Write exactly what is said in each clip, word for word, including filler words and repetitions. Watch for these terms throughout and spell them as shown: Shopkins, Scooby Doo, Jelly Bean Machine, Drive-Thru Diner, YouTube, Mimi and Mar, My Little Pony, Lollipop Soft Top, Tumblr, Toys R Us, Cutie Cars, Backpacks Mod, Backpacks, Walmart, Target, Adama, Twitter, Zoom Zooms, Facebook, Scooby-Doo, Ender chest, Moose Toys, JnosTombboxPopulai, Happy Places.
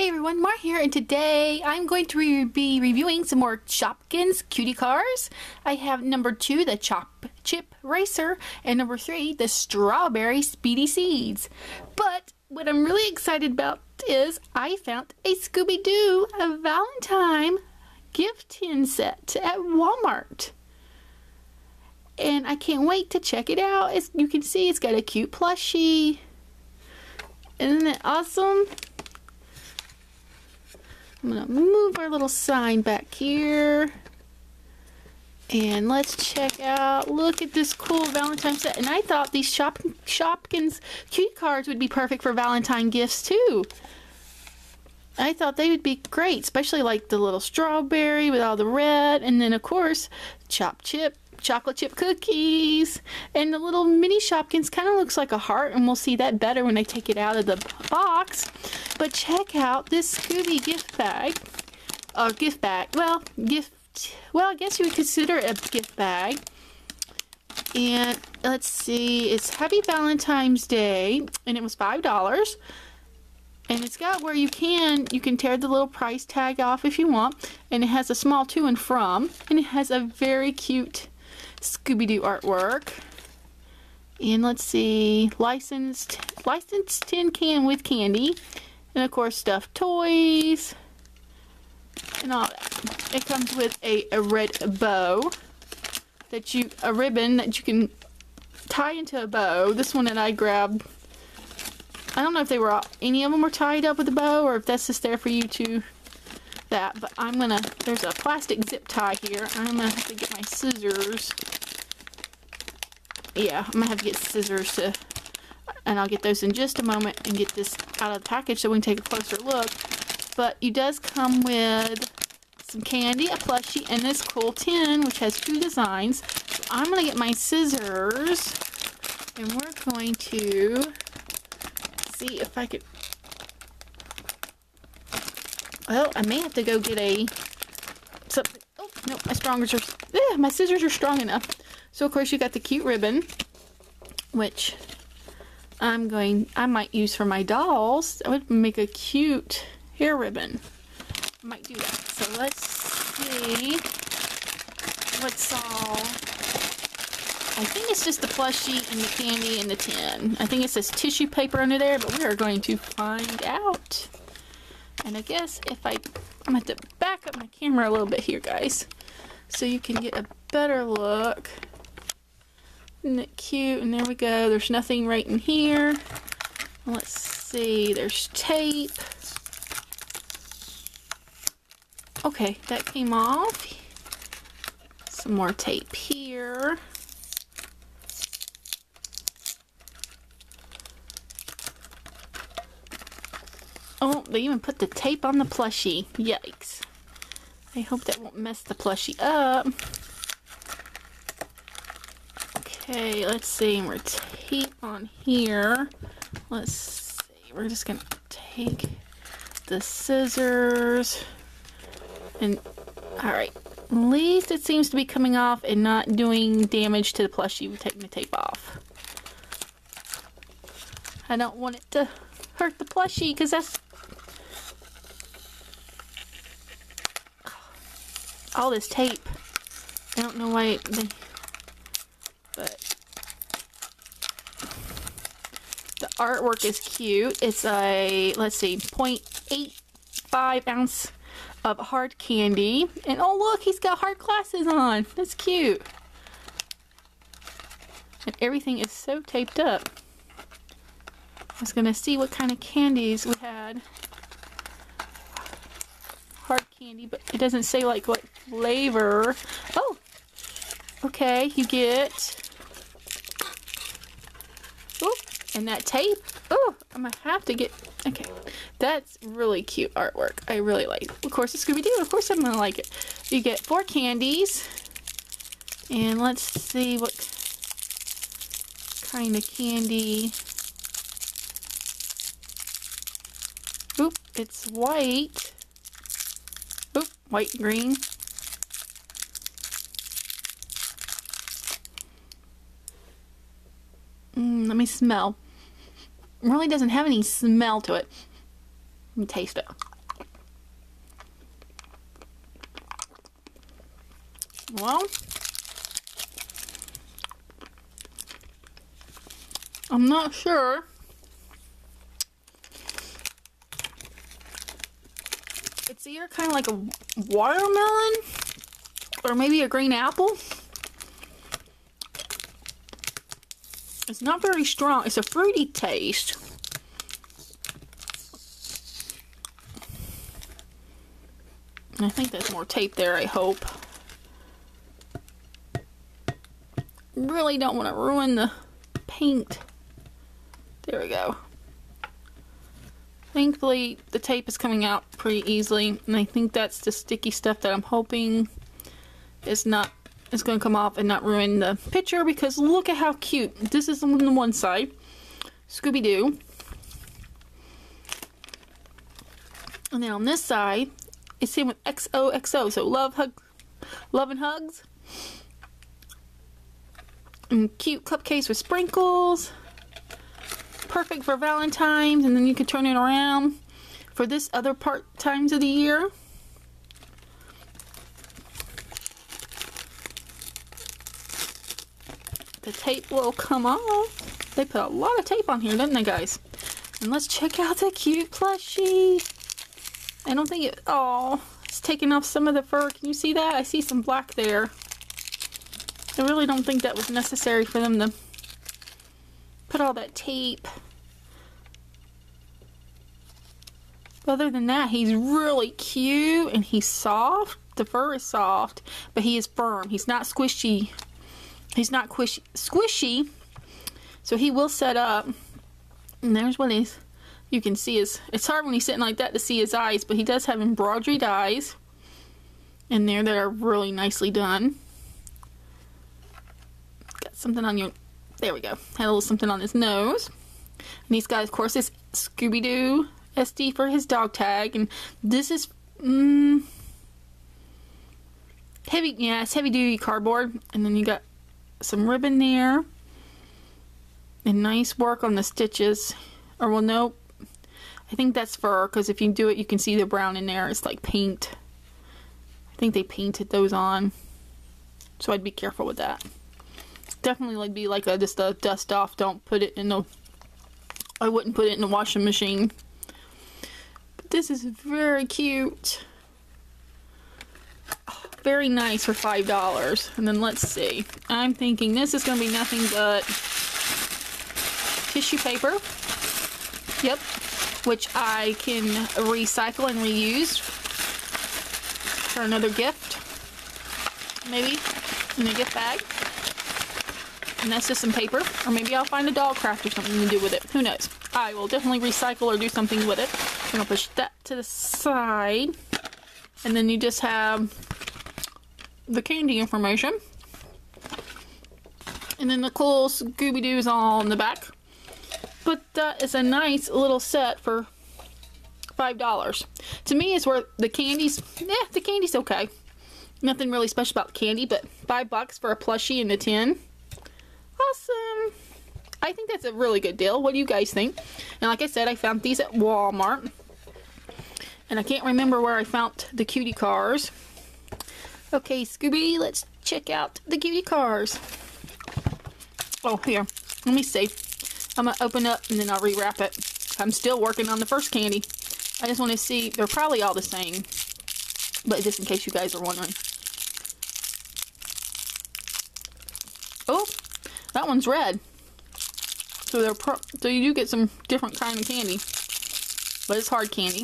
Hey everyone, Mar here, and today I'm going to re be reviewing some more Shopkins cutie cars. I have number two, the Chop Chip Racer, and number three, the Strawberry Speedy Seeds. But what I'm really excited about is I found a Scooby Doo a Valentine gift tin set at Walmart. And I can't wait to check it out. As you can see, it's got a cute plushie. Isn't it awesome? I'm going to move our little sign back here. And let's check out, look at this cool Valentine set. And I thought these Shop, Shopkins cutie cards would be perfect for Valentine gifts too. I thought they would be great, especially like the little strawberry with all the red. And then of course, Chop Chip, chocolate chip cookies. And the little mini Shopkins kind of looks like a heart, and we'll see that better when I take it out of the box. But check out this Scooby gift bag, or uh, gift bag, well, gift, well, I guess you would consider it a gift bag. And let's see, it's Happy Valentine's Day, and it was five dollars. And it's got where you can, you can tear the little price tag off if you want. And it has a small to and from, and it has a very cute Scooby Doo artwork. And let's see, licensed, licensed tin can with candy. And of course, stuffed toys and all that. It comes with a, a red bow that you, a ribbon that you can tie into a bow. This one that I grabbed, I don't know if they were all, any of them were tied up with a bow, or if that's just there for you to that. But I'm gonna, there's a plastic zip tie here. I'm gonna have to get my scissors. Yeah, I'm gonna have to get scissors to. And I'll get those in just a moment and get this out of the package so we can take a closer look. But it does come with some candy, a plushie, and this cool tin, which has two designs. So I'm going to get my scissors, and we're going to see if I could... Well, I may have to go get a... something. Oh, no, my strongers are... Yeah, my scissors are strong enough. So, of course, you got the cute ribbon, which... I'm going, I might use for my dolls. I would make a cute hair ribbon. I might do that. So let's see what's all, I think it's just the plushie and the candy and the tin. I think it says tissue paper under there, but we are going to find out. And I guess if I, I'm going to have to back up my camera a little bit here, guys, so you can get a better look. Isn't it cute? And there we go. There's nothing right in here. Let's see. There's tape. Okay, that came off. Some more tape here. Oh, they even put the tape on the plushie. Yikes. I hope that won't mess the plushie up. Okay, let's see, we're tape on here. Let's see, we're just gonna take the scissors and, all right, at least it seems to be coming off and not doing damage to the plushie with taking the tape off. I don't want it to hurt the plushie, because that's all this tape. I don't know why they... But the artwork is cute. It's a, let's see, zero point eight five ounce of hard candy. And oh look, he's got hard glasses on. That's cute. And everything is so taped up. I was going to see what kind of candies we had. Hard candy, but it doesn't say like what flavor. Oh! Okay, you get, oh, and that tape, oh, I'm gonna have to get, okay, that's really cute artwork. I really like it. Of course, it's Scooby-Doo, of course I'm gonna like it. You get four candies, and let's see what kind of candy, oop, it's white, oop, white and green. Let me smell. It really doesn't have any smell to it. Let me taste it. Well, I'm not sure it's either kind of like a watermelon or maybe a green apple. It's not very strong. It's a fruity taste. And I think there's more tape there, I hope. Really don't want to ruin the paint. There we go. Thankfully, the tape is coming out pretty easily, and I think that's the sticky stuff that I'm hoping is not is going to come off and not ruin the picture, because look at how cute. This is on the one side, Scooby Doo. And then on this side, it's same with X O X O, so love hug, love and hugs. And cute cupcakes with sprinkles. Perfect for Valentine's, and then you can turn it around for this other part times of the year. The tape will come off. They put a lot of tape on here, don't they, guys? And let's check out the cute plushie. I don't think it, oh, it's taking off some of the fur. Can you see that? I see some black there. I really don't think that was necessary for them to put all that tape. Other than that, he's really cute and he's soft. The fur is soft, but he is firm. He's not squishy. He's not squishy, squishy. So he will set up. And there's what he's, you can see his, it's hard when he's sitting like that to see his eyes, but he does have embroidered eyes in there that are really nicely done. Got something on your, there we go. Had a little something on his nose. And he's got, of course, his Scooby-Doo S D for his dog tag. And this is, mm, heavy, yeah, it's heavy-duty cardboard. And then you got some ribbon there. And nice work on the stitches. Or, well, nope. I think that's fur, because if you do it, you can see the brown in there. It's like paint. I think they painted those on. So I'd be careful with that. Definitely like be like a just a dust off. Don't put it in the, I wouldn't put it in the washing machine. But this is very cute. Oh, very nice for five dollars. And then let's see. I'm thinking this is gonna be nothing but tissue paper. Yep. Which I can recycle and reuse for another gift. Maybe in a gift bag. And that's just some paper, or maybe I'll find a doll craft or something to do with it. Who knows? I will definitely recycle or do something with it. I'm gonna push that to the side, and then you just have the candy information, and then the cool Scooby-Doo is all in the back. But that is a nice little set for five dollars. To me, it's worth the candies. Yeah, the candy's okay. Nothing really special about candy, but five bucks for a plushie and a tin. Awesome. I think that's a really good deal. What do you guys think? And like I said, I found these at Walmart. And I can't remember where I found the cutie cars. Okay, Scooby, let's check out the cutie cars. Oh, here. Let me see. I'm going to open up and then I'll rewrap it. I'm still working on the first candy. I just want to see. They're probably all the same. But just in case you guys are wondering. Oh. That one's red, so they're pro so you do get some different kind of candy, but it's hard candy.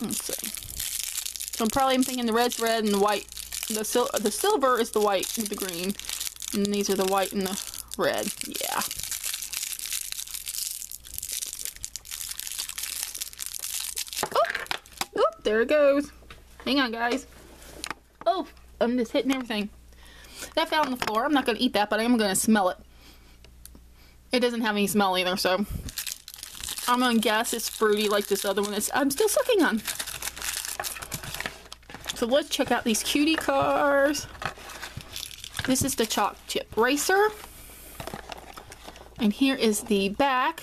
Let's see. So I'm probably I'm thinking the red's red and the white, the sil the silver is the white with the green, and these are the white and the red. Yeah. Oh, oh, there it goes. Hang on, guys. Oh, I'm just hitting everything. That fell on the floor. I'm not going to eat that, but I am going to smell it. It doesn't have any smell either, so I'm going to guess it's fruity like this other one is. I'm still sucking on. So let's check out these cutie cars. This is the chalk chip racer. And here is the back.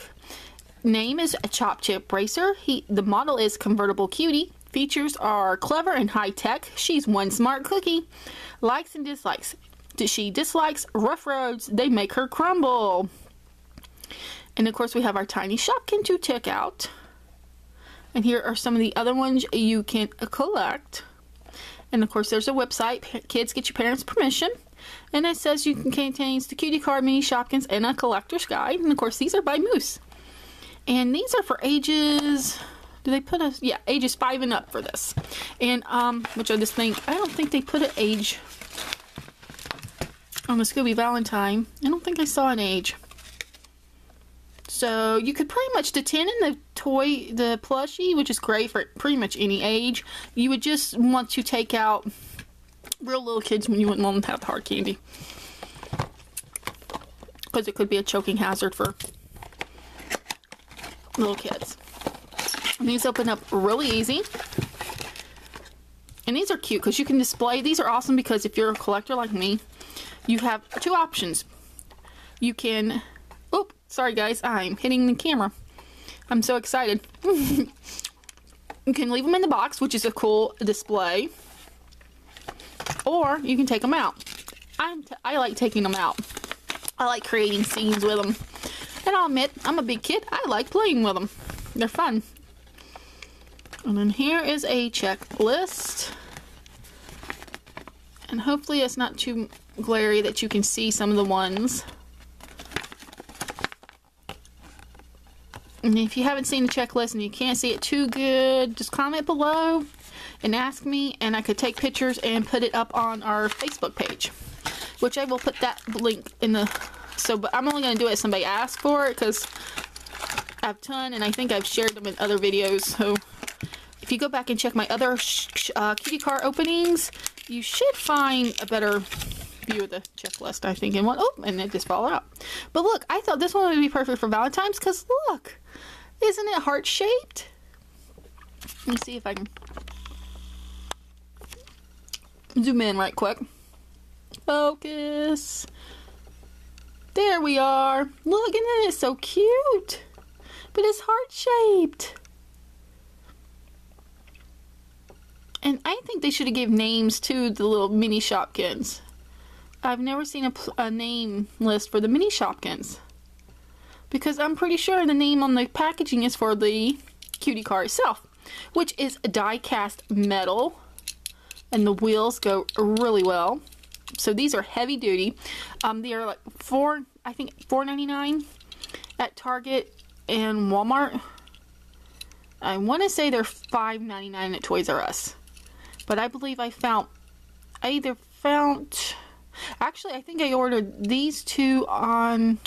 Name is a chalk chip racer. He, the model is convertible cutie. Features are clever and high-tech. She's one smart cookie. Likes and dislikes. She dislikes rough roads. They make her crumble. And of course we have our tiny Shopkin to check out. And here are some of the other ones you can collect. And of course there's a website. Kids, get your parents' permission. And it says you can contains the cutie card, mini Shopkins, and a collector's guide. And of course these are by Moose. And these are for ages... Do they put a... Yeah, ages five and up for this. And, um, which I just think... I don't think they put an age on the Scooby Valentine. I don't think I saw an age. So, you could pretty much... The tin and the toy, the plushie, which is great for pretty much any age. You would just want to take out real little kids when you wouldn't want them to have the hard candy. Because it could be a choking hazard for little kids. And these open up really easy, and these are cute because you can display. These are awesome because if you're a collector like me, you have two options. You can, oop, sorry guys, I'm hitting the camera. I'm so excited. You can leave them in the box, which is a cool display, or you can take them out. I'm t I like taking them out. I like creating scenes with them, and I'll admit, I'm a big kid. I like playing with them. They're fun. And then here is a checklist, and hopefully it's not too glary that you can see some of the ones. And if you haven't seen the checklist and you can't see it too good, just comment below and ask me, and I could take pictures and put it up on our Facebook page, which I will put that link in the, so but I'm only going to do it if somebody asks for it, because I have a ton and I think I've shared them in other videos. So if you go back and check my other sh uh, cutie car openings, you should find a better view of the checklist, I think. And one, oh, and it just fell out. But look, I thought this one would be perfect for Valentine's because look, isn't it heart shaped? Let me see if I can zoom in right quick. Focus. There we are. Look, isn't it so cute? But it's heart shaped. And I think they should have given names to the little mini Shopkins. I've never seen a, a name list for the mini Shopkins. Because I'm pretty sure the name on the packaging is for the cutie car itself, which is die cast metal. And the wheels go really well. So these are heavy duty. Um, they are like four, I think four ninety-nine at Target and Walmart. I want to say they're five ninety-nine at Toys R Us. But I believe I found, I either found, actually I think I ordered these two on,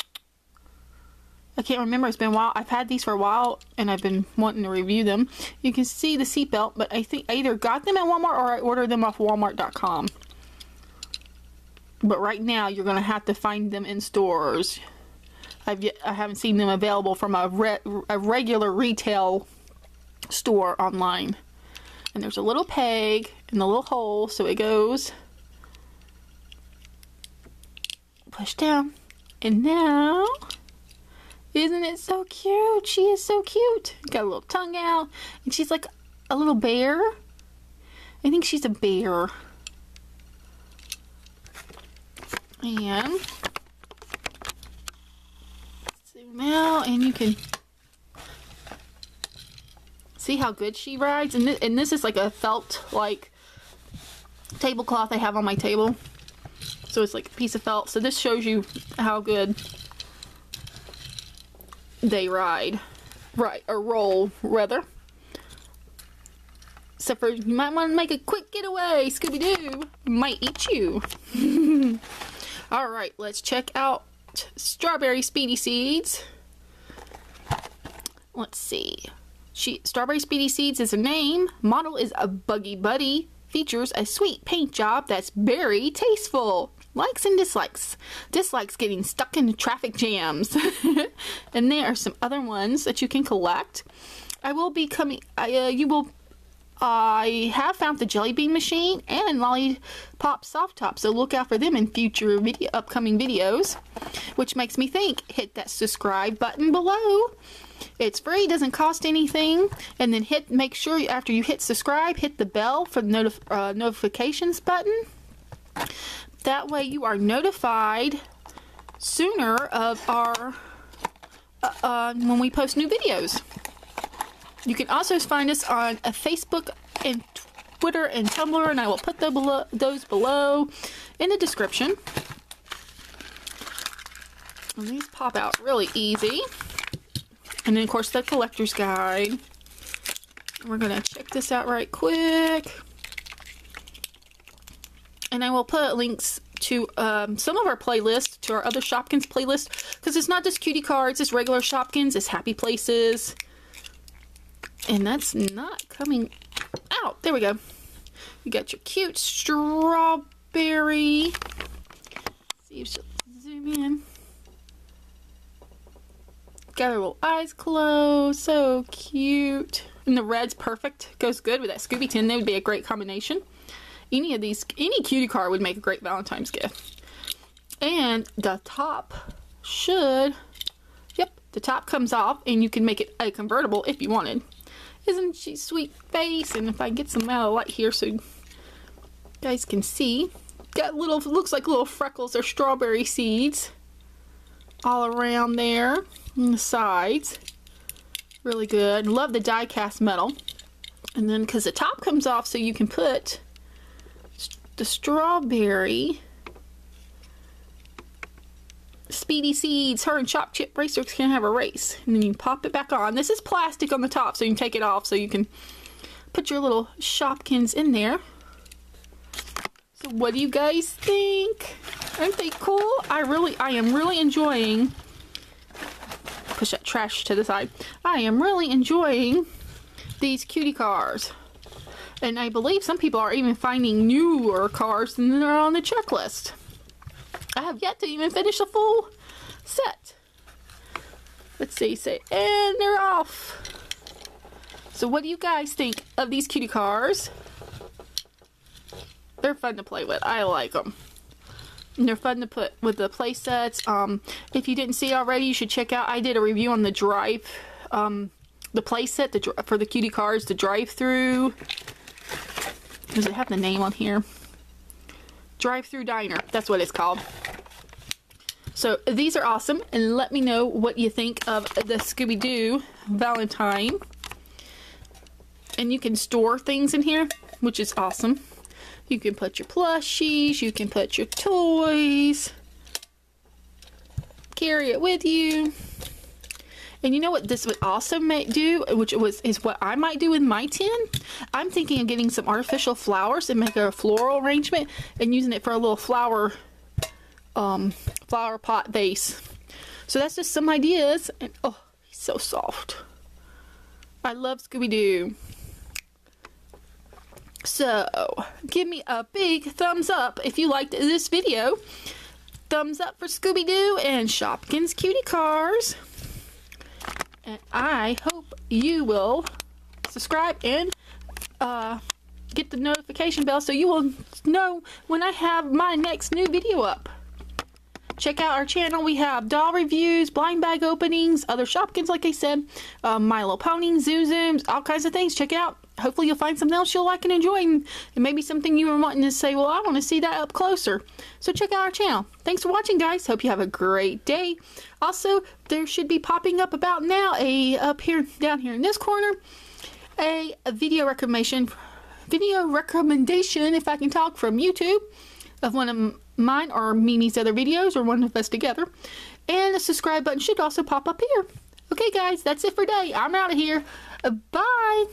I can't remember, it's been a while. I've had these for a while and I've been wanting to review them. You can see the seatbelt, but I think I either got them at Walmart or I ordered them off walmart dot com. But right now you're going to have to find them in stores. I've yet, I haven't seen them available from a, re, a regular retail store online. And there's a little peg in the little hole, so it goes, push down, and now, isn't it so cute? She is so cute. Got a little tongue out, and she's like a little bear. I think she's a bear. And zoom out, and you can see how good she rides. And, th and this is like a felt like tablecloth I have on my table, so it's like a piece of felt, so this shows you how good they ride, right, or roll rather. Except for you might want to make a quick getaway. Scooby Doo might eat you. Alright, let's check out Strawberry Speedy Seeds. Let's see. She, Strawberry Speedy Seeds is a name. Model is a Buggy Buddy. Features a sweet paint job that's very tasteful. Likes and dislikes. Dislikes getting stuck in traffic jams. And there are some other ones that you can collect. I will be coming. I, uh, you will I have found the Jelly Bean Machine and Lollipop Soft Top, so look out for them in future video, upcoming videos, which makes me think, hit that subscribe button below. It's free, doesn't cost anything, and then hit, make sure after you hit subscribe, hit the bell for the notif uh, notifications button. That way you are notified sooner of our, uh, uh, when we post new videos. You can also find us on uh, Facebook and Twitter and Tumblr, and I will put those below, those below in the description. And these pop out really easy. And then, of course, the collector's guide. We're going to check this out right quick. And I will put links to um, some of our playlists, to our other Shopkins playlist, because it's not just cutie cards, it's regular Shopkins, it's Happy Places. And that's not coming out. There we go. You got your cute strawberry. Let's see if she'll zoom in. Got her little eyes closed. So cute. And the red's perfect. Goes good with that Scooby tin. They would be a great combination. Any of these, any cutie card would make a great Valentine's gift. And the top should, yep, the top comes off and you can make it a convertible if you wanted. Isn't she sweet face? And if I get some out of light here so you guys can see. Got little, looks like little freckles or strawberry seeds all around there on the sides. Really good. Love the die cast metal. And then because the top comes off so you can put the strawberry speedy seeds. Her and Chop Chip Racers can have a race. And then you pop it back on. This is plastic on the top so you can take it off so you can put your little Shopkins in there. So what do you guys think? Aren't they cool? I really, I am really enjoying, push that trash to the side. I am really enjoying these cutie cars. And I believe some people are even finding newer cars than they're on the checklist. I have yet to even finish the full set. Let's see, say, and they're off. So what do you guys think of these cutie cars? They're fun to play with. I like them. And they're fun to put with the play sets. Um, if you didn't see already, you should check out. I did a review on the drive, um, the play set the, for the cutie cars, the drive-thru. Does it have the name on here? Drive-Thru Diner. That's what it's called. So these are awesome. And let me know what you think of the Scooby Doo Valentine. And you can store things in here, which is awesome. You can put your plushies, you can put your toys, carry it with you. And you know what this would also make do, which was is what I might do with my tin? I'm thinking of getting some artificial flowers and make a floral arrangement and using it for a little flower, um, flower pot vase. So that's just some ideas. And oh, he's so soft. I love Scooby Doo. So, give me a big thumbs up if you liked this video. Thumbs up for Scooby-Doo and Shopkins Cutie Cars. And I hope you will subscribe and uh, get the notification bell so you will know when I have my next new video up. Check out our channel. We have doll reviews, blind bag openings, other Shopkins, like I said, uh, My Little Pony, Zoom Zooms, all kinds of things. Check it out. Hopefully you'll find something else you'll like and enjoy, and maybe something you were wanting to say, well, I want to see that up closer. So check out our channel. Thanks for watching, guys. Hope you have a great day. Also, there should be popping up about now, a up here, down here in this corner, a, a video recommendation, video recommendation, if I can talk, from YouTube of one of mine or Mimi's other videos or one of us together. And the subscribe button should also pop up here. Okay, guys, that's it for today. I'm out of here. Bye.